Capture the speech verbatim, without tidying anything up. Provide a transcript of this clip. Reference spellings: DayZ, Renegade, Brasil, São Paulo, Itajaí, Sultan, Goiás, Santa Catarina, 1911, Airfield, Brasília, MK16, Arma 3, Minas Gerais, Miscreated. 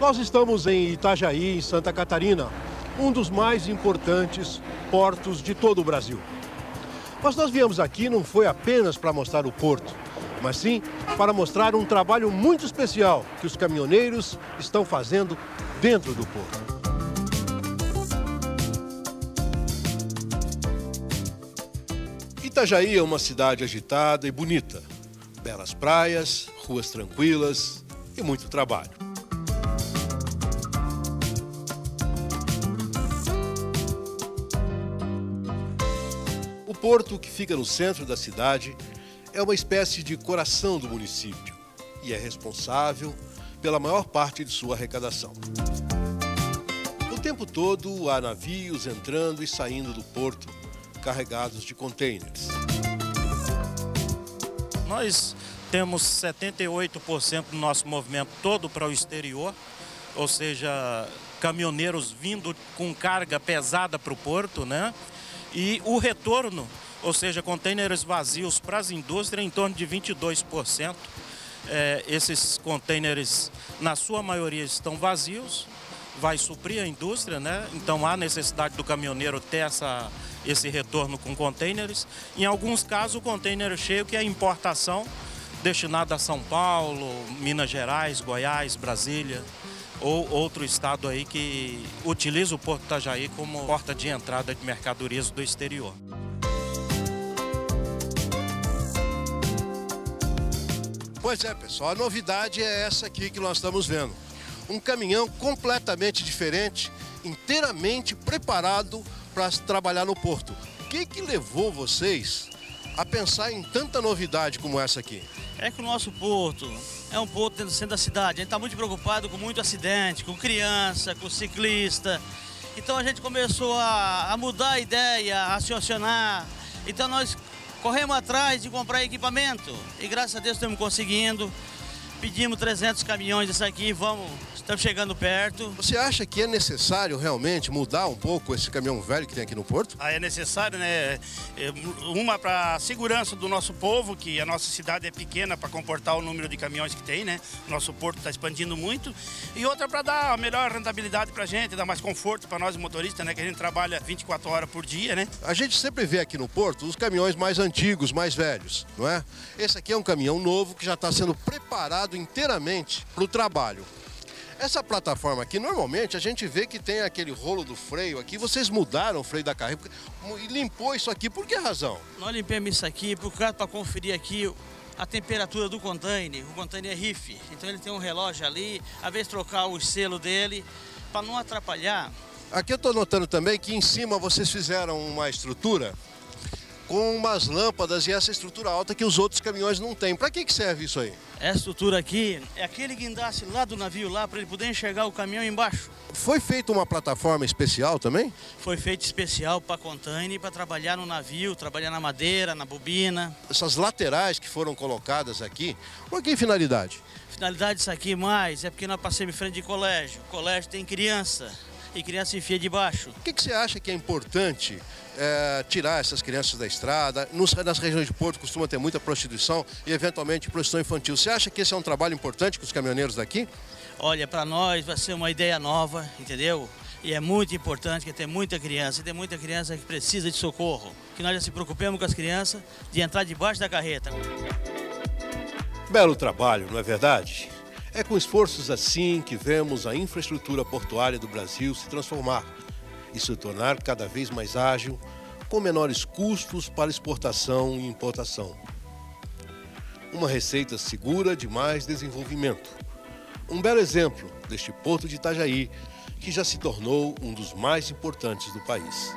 Nós estamos em Itajaí, em Santa Catarina, um dos mais importantes portos de todo o Brasil. Mas nós viemos aqui não foi apenas para mostrar o porto, mas sim para mostrar um trabalho muito especial que os caminhoneiros estão fazendo dentro do porto. Itajaí é uma cidade agitada e bonita. Belas praias, ruas tranquilas e muito trabalho. O porto, que fica no centro da cidade, é uma espécie de coração do município e é responsável pela maior parte de sua arrecadação. O tempo todo há navios entrando e saindo do porto, carregados de contêineres. Nós temos setenta e oito por cento do nosso movimento todo para o exterior, ou seja, caminhoneiros vindo com carga pesada para o porto, né? E o retorno, ou seja, contêineres vazios para as indústrias, em torno de vinte e dois por cento. É, esses contêineres, na sua maioria, estão vazios, vai suprir a indústria, né? Então há necessidade do caminhoneiro ter essa, esse retorno com contêineres. Em alguns casos, o contêiner cheio, que é importação, destinada a São Paulo, Minas Gerais, Goiás, Brasília, ou outro estado aí que utiliza o porto de Itajaí como porta de entrada de mercadorias do exterior. Pois é, pessoal, a novidade é essa aqui que nós estamos vendo. Um caminhão completamente diferente, inteiramente preparado para trabalhar no porto. O que que levou vocês a pensar em tanta novidade como essa aqui? É que o nosso porto é um porto dentro do centro da cidade. A gente está muito preocupado com muito acidente, com criança, com ciclista. Então a gente começou a, a mudar a ideia, a raciocinar. Então nós corremos atrás de comprar equipamento e graças a Deus estamos conseguindo. Pedimos trezentos caminhões dessa aqui, vamos, estamos chegando perto. Você acha que é necessário realmente mudar um pouco esse caminhão velho que tem aqui no porto? Ah, é necessário, né? Uma para a segurança do nosso povo, que a nossa cidade é pequena para comportar o número de caminhões que tem, né? Nosso porto está expandindo muito. E outra para dar a melhor rentabilidade para a gente, dar mais conforto para nós motoristas, né? Que a gente trabalha vinte e quatro horas por dia, né? A gente sempre vê aqui no porto os caminhões mais antigos, mais velhos, não é? Esse aqui é um caminhão novo que já está sendo preparado inteiramente para o trabalho. Essa plataforma aqui, normalmente a gente vê que tem aquele rolo do freio aqui. Vocês mudaram o freio da carreira e limpou isso aqui. Por que razão? Nós limpamos isso aqui por causa para conferir aqui a temperatura do container. O container é R I F, então ele tem um relógio ali, às vezes trocar o selo dele para não atrapalhar. Aqui eu estou notando também que em cima vocês fizeram uma estrutura com umas lâmpadas e essa estrutura alta que os outros caminhões não têm. Para que que serve isso aí? Essa estrutura aqui é aquele guindaste lá do navio, lá para ele poder enxergar o caminhão embaixo. Foi feita uma plataforma especial também? Foi feita especial para container, para trabalhar no navio, trabalhar na madeira, na bobina. Essas laterais que foram colocadas aqui, por que finalidade? Finalidade disso aqui mais é porque nós passamos em frente de colégio. O colégio tem criança. E criança enfia de baixo. O que que você acha que é importante é, tirar essas crianças da estrada? Nos, nas regiões de porto costuma ter muita prostituição e eventualmente prostituição infantil. Você acha que esse é um trabalho importante com os caminhoneiros daqui? Olha, para nós vai ser uma ideia nova, entendeu? E é muito importante que tem muita criança, e tem muita criança que precisa de socorro. Que nós já se preocupemos com as crianças de entrar debaixo da carreta. Belo trabalho, não é verdade? É com esforços assim que vemos a infraestrutura portuária do Brasil se transformar e se tornar cada vez mais ágil, com menores custos para exportação e importação. Uma receita segura de mais desenvolvimento. Um belo exemplo deste porto de Itajaí, que já se tornou um dos mais importantes do país.